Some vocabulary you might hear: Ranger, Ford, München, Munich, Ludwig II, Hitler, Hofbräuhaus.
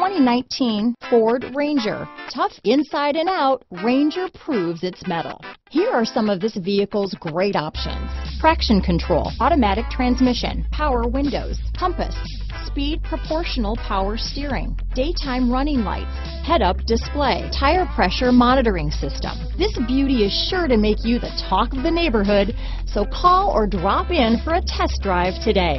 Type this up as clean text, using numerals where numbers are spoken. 2019 Ford Ranger. Tough inside and out, Ranger proves its mettle. Here are some of this vehicle's great options: traction control, automatic transmission, power windows, compass, speed proportional power steering, daytime running lights, head-up display, tire pressure monitoring system. This beauty is sure to make you the talk of the neighborhood, so call or drop in for a test drive today.